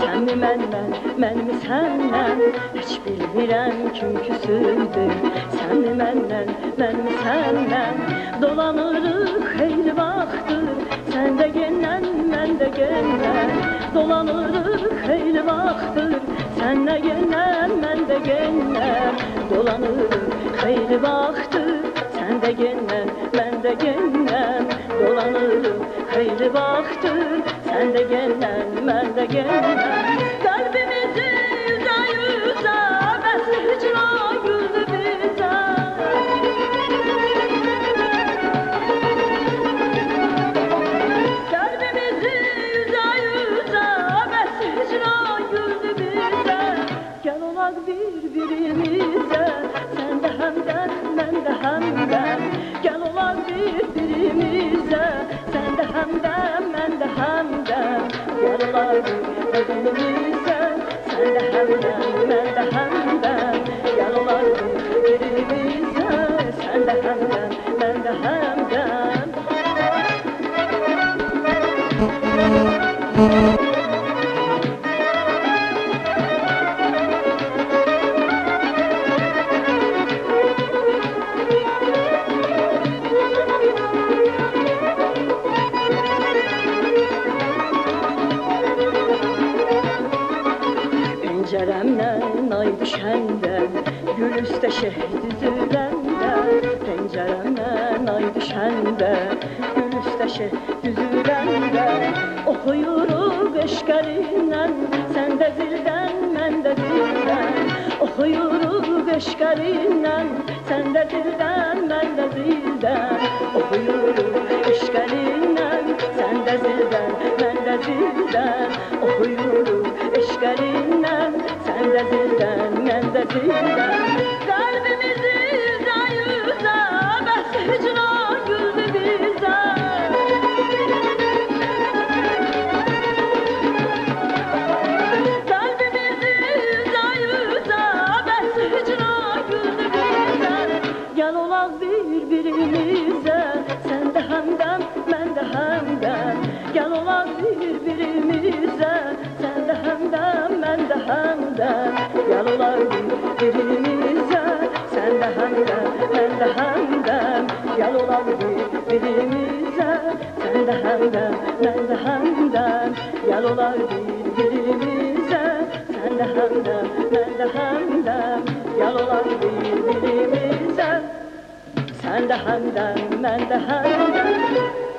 sen mi məndən, mən mi səndən? Heç bilmirəm kim küsüldü, sen mi məndən, mən mi səndən? Dolanırıq xeyli vaxtdır, sən də gəndən, mən də gəndən. Dolanırıq xeyli vaxtdır, sən də gəndən, mən də gəndən. Dolanırıq xeyli vaxtdır, sən də gəndən, mən də gəndən. Dolanırıq xeyli vaxtdır, sen de gelen, ben de gelen. Kalbimizi yüze yüze, besi hicran güldü bize. Kalbimizi yüze yüze, besi hicran güldü bize. Gel olaq birbirimize, sen de hem de, ben de hem de. Gel olaq birbirimize, sen de hem de, ben de hem de. Evimizden, sen de hemden, ben de hemden. Gel olaydım evimizden, sen de hemden, ben de hemden. Gül üstə şehd düzüləndə, pəncərəmdən ay düşəndə, gül üstə şehd düzüləndə, oxuyuruq eşqərindən, sən də zildən, mən də dildən. Oxuyuruq eşqərindən, sən də zildən, mən də dildən. Oxuyuruq eşqərindən, sən də zildən, mən də dildən. Oxuyuruq eşqərindən, sən də zildən, mən də dildən. Sen de hemden, ben de hemden.